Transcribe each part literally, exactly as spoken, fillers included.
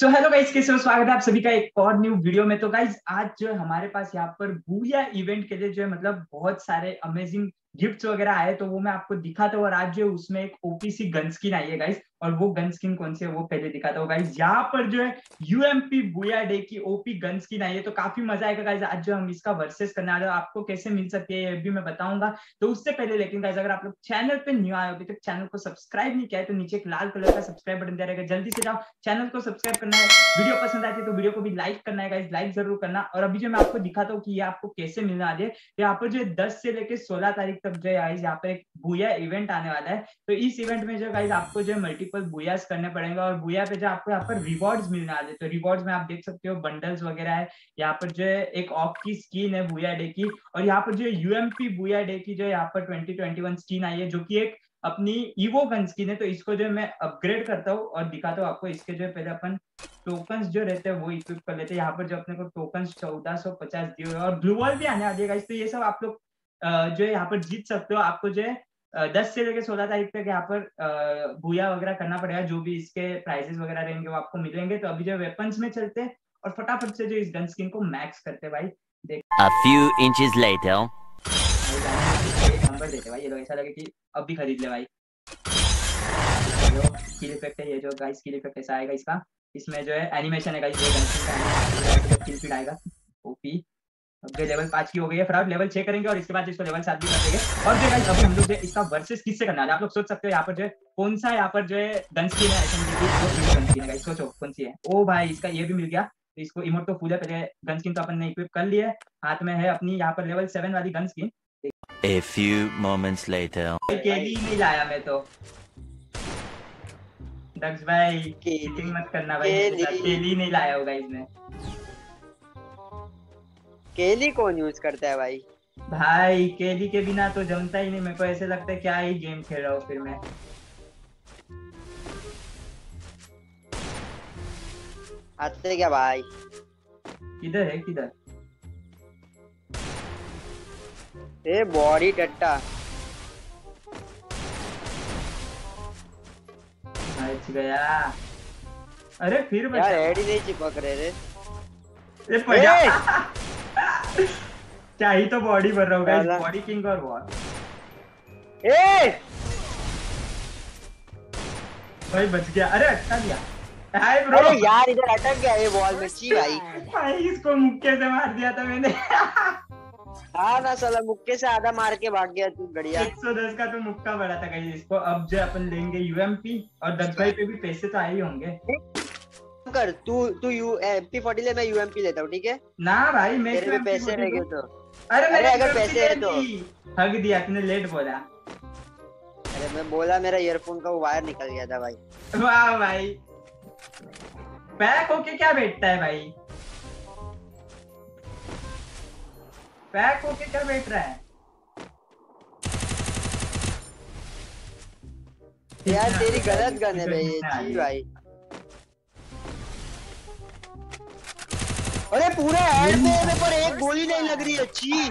So hello guys, कैसे हो? स्वागत है आप सभी का एक और न्यू वीडियो में। तो गाइस आज जो हमारे पास यहाँ पर बूया इवेंट के लिए जो है मतलब बहुत सारे अमेजिंग गिफ्ट्स वगैरह आए, तो वो मैं आपको दिखाता हूँ। और आज जो उसमें एक ओपीसी गन स्किन आई है गाइस, और वो गन स्किन कौन सी है वो पहले दिखाता हूँ। गाइस यहाँ पर जो है यूएमपी बूया डे की ओपी गन स्किन आई है, तो काफी मजा आएगा गाइस। आज जो हम इसका वर्सेस करने वाले, आपको कैसे मिल सकती है ये भी मैं बताऊंगा। तो उससे पहले लेकिन गाइस अगर आप लोग चैनल पे न्यू आए हो, अभी तक चैनल को सब्सक्राइब नहीं किया है तो नीचे एक लाल कलर का सब्सक्राइब बटन दिया रहेगा, जल्दी से जाओ चैनल को सब्सक्राइब करना है। वीडियो पसंद आती है तो वीडियो को भी लाइक करना है गाइस, लाइक जरूर करना। और अभी जो मैं आपको दिखाता हूँ कि ये आपको कैसे मिलने वाली है, यहाँ पर जो दस से लेकर सोलह तारीख तक जो गाइस यहाँ पे एक बूया इवेंट आने वाला है। तो इस इवेंट में जो गाइस आपको जो मल्टीपल बूयास करने पड़ेंगे और बूया पे जो आपको यहाँ पर रिवॉर्ड्स मिलने वाले हैं। तो रिवॉर्ड्स में आप देख सकते हो बंडल्स वगैरह है, यहाँ पर जो है एक ऑफ की स्किन है बूया डे की, और यहाँ पर जो यूएमपी बूया डे की जो यहाँ पर ट्वेंटी ट्वेंटी वन स्किन आई है जो की एक अपनी इवो गन स्किन है। तो इसको जो मैं अपग्रेड करता हूँ और दिखाता हूँ आपको। इसके जो पहले अपन टोकन्स जो रहते हैं वो इक्विप कर लेते हैं। यहाँ पर जो अपने को टोकन्स चौदह सौ पचास दिए हुए और ब्लू वॉल भी आने वाली है गाइस। तो ये सब आप लोग जो है यहाँ पर जीत सकते हो। आपको जो है दस से लेकर सोलह तारीख तक यहाँ पर बूया वगैरह करना पड़ेगा। जो भी इसके प्राइजेस वगैरह रहेंगे वो आपको मिलेंगे। तो अभी जो वेपन्स में चलते हैं और फटाफट से जो इस गन स्किन को मैक्स करते हैं भाई। देख A few inches later number देते भाई, ये लोग ऐसा लगे कि अब भी खरीद ले भाई। स्किल इफेक्ट है ये जो गाइस, स्किल इफेक्ट कैसा आएगा इसका, इसमें जो है एनिमेशन है गाइस, स्किल फीड आएगा ओपी। अब ये लेवल पांच की हो गई है, फटाफट लेवल छह करेंगे और इसके बाद इसको लेवल सात भी कर देंगे। और जो गाइस अभी हम लोग जो इसका वर्सेस किससे करना है आप लोग सोच सकते हो। यहाँ पर जो है कौन सा यहाँ पर जो है गन स्किन है, गन स्किन है गाइस, सोचो कौन सी है। ओ भाई इसका ये भी मिल गया, तो इसको इमोट तो फूल है। पहले गन स्किन तो अपन ने इक्विप कर लिया है, हाथ में है अपनी यहाँ पर लेवल सेवन वाली gun skin. A few moments later केवी नहीं लाया मैं तो। दक्ष भाई चीटिंग मत करना भाई, केवी नहीं लाया होगा इसने। केली कौन यूज करता है भाई? भाई केली के बिना तो जमता ही नहीं, मेरे को ऐसे लगता है क्या ही गेम खेल रहा हूँ फिर मैं। आते क्या भाई, किधर है किधर? ए बॉडी टट्टा बच गया। अरे फिर बचा यार, हेड ही नहीं चिपक रहे रे। ए पड़ा क्या ही तो बॉडी भर रहा हूँ गाइस, बॉडी किंग और वॉर। ए भाई बच गया, अरे अटका दिया। हाय ब्रो, अरे यार इधर अटक गया ये वॉल में। ची भाई भाई इसको मुक्के से मार दिया था मैंने। हाँ ना साला मुक्के से आधा मार के भाग गया तू गड़िया। एक सौ दस का तो मुक्का बड़ा था गाइस इसको। अब जो अपन लेंगे यूएमपी, और दस भाई पे भी पैसे तो आए ही होंगे। कर तू तू एम पी फोर्टी ले, मैं यूएमपी लेता हूं ठीक है ना भाई। मैं तेरे में पैसे रह गए तो, अरे मेरे अगर पैसे है तो हग दिया तूने, लेट बोला। अरे मैं बोला मेरा ईयरफोन का वायर निकल गया था भाई। वाह भाई पैक होके क्या बैठता है भाई, पैक होके क्या बैठ रहा है यार। तेरी गलत गन है भाई जी भाई। अरे पूरा हेड पे मेरे पर एक गोली नहीं लग रही है। अच्छी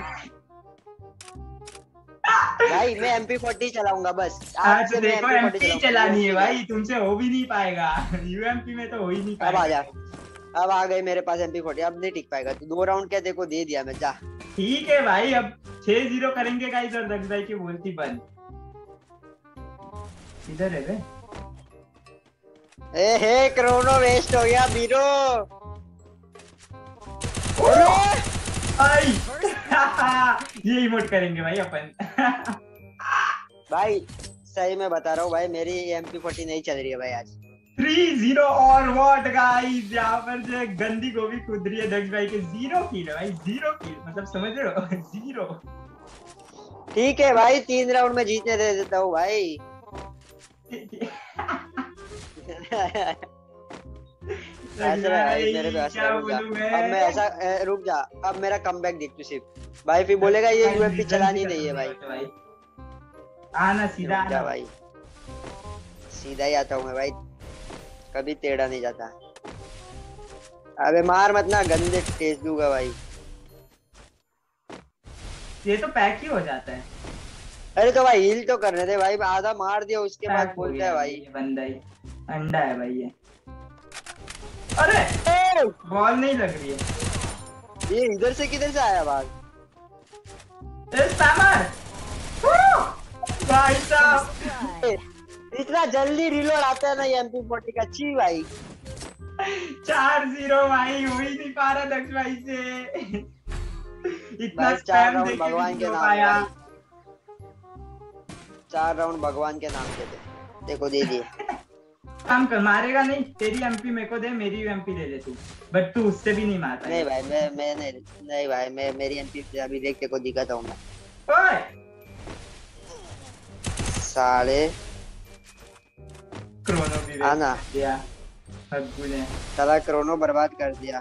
भाई मैं एम पी फोर्टी चलाऊंगा बस। आज तो देखो एम पी चलानी है भाई, तुमसे हो भी नहीं पाएगा। यूएमपी में तो हो ही नहीं पाएगा। अब आ जा, अब आ गए मेरे पास एम पी फोर्टी, अब नहीं टिक पाएगा तू। दो राउंड क्या देखो दे दिया मैं, जा ठीक है भाई। अब छह जीरो करेंगे गाइस और दक्ष भाई की बोलती बंद। इधर है बे। ए हे क्रोनो वेस्ट हो गया बीरो। ये इमोट करेंगे भाई अपन। भाई सही में बता रहा हूँ भाई, मेरी एम पी फोर्टी नहीं चल रही है भाई आज। थ्री जीरो और व्हाट गाइस, यहाँ पर जो गंदी गोभी कूद रही है दक्ष भाई के। जीरो किल भाई, जीरो किल मतलब समझ रहे हो, जीरो। ठीक है भाई तीन राउंड में जीतने दे देता हूँ भाई। मेरे पे ऐसा रुक जा, अब मैं ऐसा रुक जा, अब मेरा कमबैक देख तू सिर्फ भाई। फिर बोलेगा ये यूएमपी चलानी नहीं है भाई। आना सीधा आना भाई, सीधा ही आता हूँ मैं भाई, कभी टेढ़ा नहीं जाता। अबे मार मत ना, गंदे टेस्ट दूंगा भाई। ये तो पैक ही हो जाता है। अरे तो भाई हील तो करने दे भाई, आधा मार दिया उसके बाद बोलता है भाई बंदा ही अंडा है भाई ये। अरे बॉल नहीं लग रही है। ये इधर से किधर से आया बाल? भाई साहब इतना जल्दी रिलोड आता है ना ये एम पी फोर्टी का। छी भाई चार जीरो भाई हो ही नहीं पा रहा दक्ष भाई से। इतना स्पैम देख के आया। चार राउंड भगवान के नाम के थे। देखो दे दिए। काम कर मारेगा नहीं। तेरी एमपी मेरे को दे, मेरी एमपी ले ले तू। बट तू उससे भी नहीं मारता। नहीं भाई मैं मैं नहीं नहीं भाई मैं मेरी एमपी अभी देख तेरे को दिखाता हूं मैं। ओए साले क्रोनो भी आना दिया। हगुने साला क्रोनो बर्बाद कर दिया।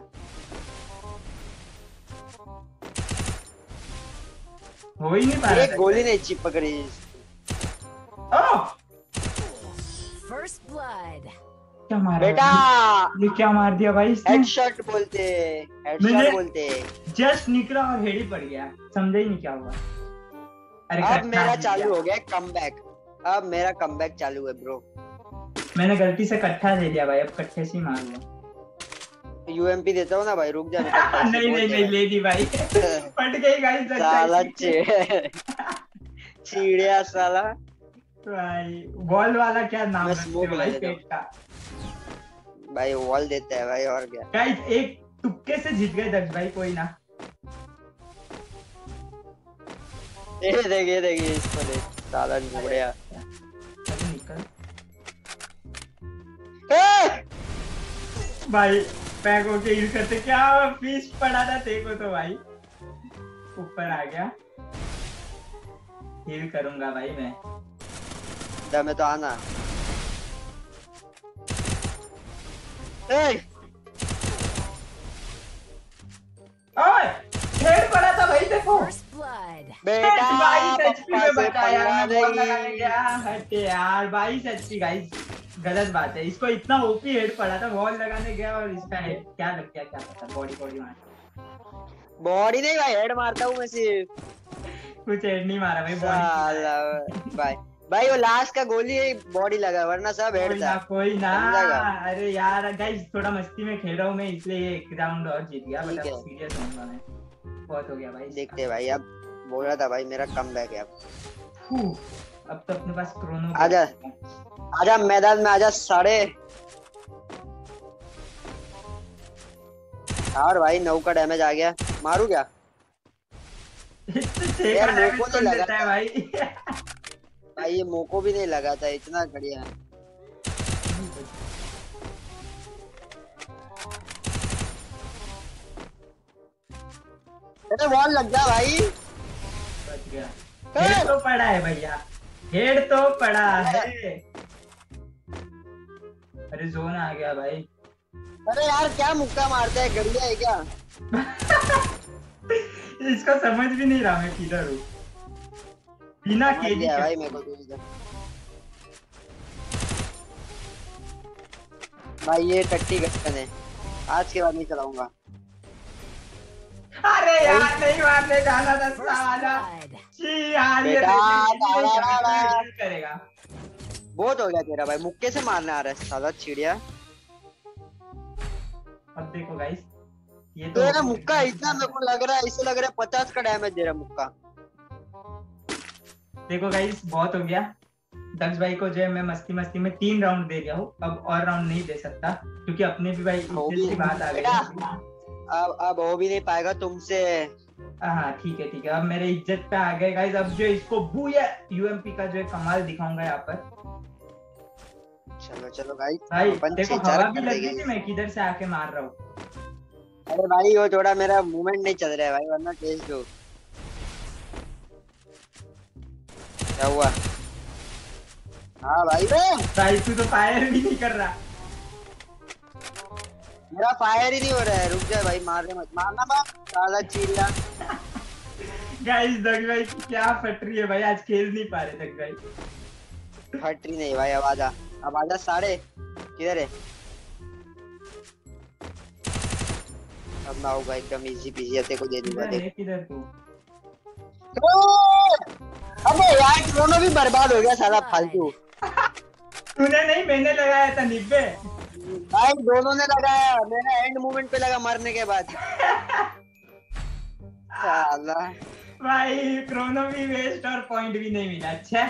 हो ही नहीं पा रहा। एक गोली नहीं चिप पकड़ी। First blood. क्या मारा बेटा? ये क्या मार दिया भाई इसने? हेडशॉट बोलते हेडशॉट बोलते जस्ट निकला और हेडी पड़ गया। समझा ही नहीं क्या हुआ। अरे अब मेरा चालू हो गया कमबैक। अब मेरा कमबैक चालू है ब्रो। मैंने गलती से कट्ठा ले लिया भाई। अब कट्ठे से ही मार लूं। यूएमपी देता हूं ना भाई रुक जा। नहीं नहीं नहीं ले दी भाई। फट गई गाइस साला चिड़िया साला भाई। वॉल वाला क्या नाम है भाई? वॉल देता है भाई और क्या। गाइस एक तुक्के से जीत गए दक्ष भाई। कोई ना देखिए देखिए इसको देख साला घोड़िया निकल भाई। पैक होके हिल करते क्या फीस पड़ा था देखो तो भाई। ऊपर आ गया। हिल करूंगा भाई मैं मैं तो आना। ओए पड़ा था भाई देखो। बेटा बाईस एचपी गाइस। गलत बात है। इसको इतना ओपी हेड पड़ा था। वॉल लगाने गया और इसका हेड क्या लग गया क्या पता। बॉडी बॉडी मारता। बॉडी नहीं भाई हेड मारता हूँ मैं सिर्फ। कुछ हेड नहीं मारा भाई बॉडी भाई। भाई वो लास्ट का गोली बॉडी लगा वरना सब हेड था। कोई ना, अरे यार गाइस थोड़ा मस्ती में खेल रहा हूँ मैं इसलिए एक राउंड और जीत गया। मतलब सीरियस होऊंगा मैं। बहुत हो गया भाई। देखते भाई अब बोल रहा था भाई मेरा कमबैक है अब। अब तो अपने पास क्रोनो। आजा आजा मैदान में आजा साढ़े यार भाई। नौ का डैमेज आ गया। मारू क्या भाई? भाई ये मोको भी नहीं लगा था। इतना बढ़िया बॉल लग जा भाई। बच गया। हेड तो पड़ा है भैया। हेड तो पड़ा है। अरे जोन आ गया भाई। अरे यार क्या मुक्का मारता है। गड़िया है क्या? इसको समझ भी नहीं रहा मैं किधर हूँ। बिना के दिया भाई मेरे को दूसरा। भाई ये टट्टी गन है। आज के बाद नहीं चलाऊंगा। अरे यार नहीं मारने जाना था साला। जी यार ये करेगा। बहुत हो गया तेरा भाई। मुक्के से मारने आ रहा है साला चिड़िया। अब देखो गाइस ये तो तेरा मुक्का इतना मेरे को लग रहा है। इसे लग रहा है पचास का डैमेज दे रहा मुक्का। देखो गाइस बहुत हो गया। दक्ष भाई को जो है मैं मस्ती मस्ती में तीन राउंड दे गया हूँ। अब और राउंड नहीं दे सकता क्योंकि अपने भी भाई इतनी बात आ गई। अब अब हो भी नहीं पाएगा तुमसे। हाँ ठीक है ठीक है। अब मेरे इज्जत पे आ गए गाइस। अब जो इसको बूया यूएमपी का जो है कमाल दिखाऊंगा यहाँ पर। चलो चलो गाइस भाई देखो हवा भी लगी थी। मैं किधर से आके मार रहा हूँ। अरे भाई वो थोड़ा मेरा मूवमेंट नहीं चल रहा है भाई वरना तेज दो। क्या हुआ? हाँ भाई भाई तू तो फायर भी नहीं कर रहा। मेरा फायर ही नहीं हो रहा है। रुक जा भाई मारने मत मारना बाप साला चिल्ला। गाइस दक्ष भाई क्या फट रही है भाई। आज खेल नहीं पा रहे दक्ष भाई। फट रही नहीं भाई। आवाज आ आवाज आ साढ़े किधर है? अब ना होगा एकदम इजी पीजी आते को दे दूंगा। देख किधर तू। अबे यार क्रोनो भी बर्बाद हो गया साला फालतू। तूने नहीं मैंने लगाया था निब्बे। भाई दोनों ने लगाया, मेरा एंड मूवमेंट पे लगा मरने के बाद। साला भाई क्रोनो भी वेस्ट और पॉइंट भी नहीं मिला। अच्छा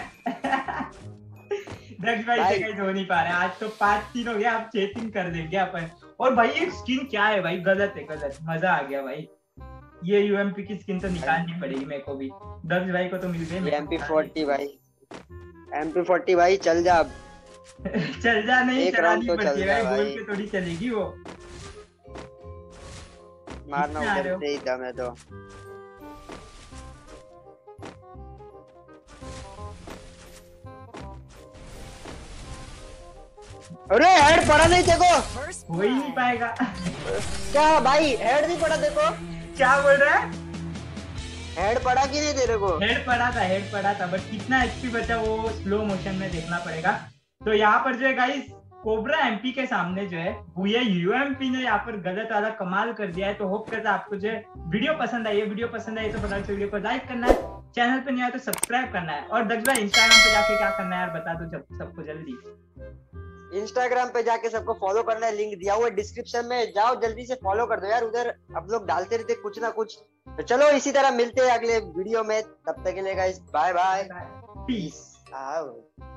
दक्ष भाई से कहीं हो नहीं पा रहा आज तो, पांच तीन हो गया, आप चेकिंग कर देंगे अपन। और भाई ये स्किन क्या है भाई, गलत है गलत, मजा आ गया भाई। ये यूएमपी की स्किन तो निकालनी पड़ेगी मेरे को भी, दक्ष भाई को तो मिल गई एम पी फोर्टी भाई, एम पी फोर्टी भाई चल जा अब। चल जा नहीं चलानी तो पड़ती है भाई, बोल के थोड़ी चलेगी वो। मारना उधर से ही दम है तो। अरे हेड पड़ा नहीं देखो, हो ही नहीं पाएगा। क्या भाई हेड नहीं पड़ा देखो, क्या बोल रहा है? हेड पड़ा कि नहीं तेरे को? हेड पड़ा था, हेड पड़ा था, बट कितना एचपी बचा वो स्लो मोशन में देखना पड़ेगा। तो यहाँ पर जो है गाइस कोबरा एमपी के सामने जो है भूया यूएमपी ने यहाँ पर गलत वाला कमाल कर दिया है। तो होप करता आपको जो है वीडियो पसंद आई है, वीडियो पसंद आई तो फटाफट वीडियो को लाइक करना है, चैनल पर नहीं आए तो सब्सक्राइब करना है। और दक्ष भाई इंस्टाग्राम पे जाके क्या करना है यार, बता दो जब सबको जल्दी। इंस्टाग्राम पे जाके सबको फॉलो करना है, लिंक दिया हुआ है डिस्क्रिप्शन में, जाओ जल्दी से फॉलो कर दो यार, उधर हम लोग डालते रहते कुछ ना कुछ। तो चलो इसी तरह मिलते हैं अगले वीडियो में, तब तक के लिए guys bye bye, peace out.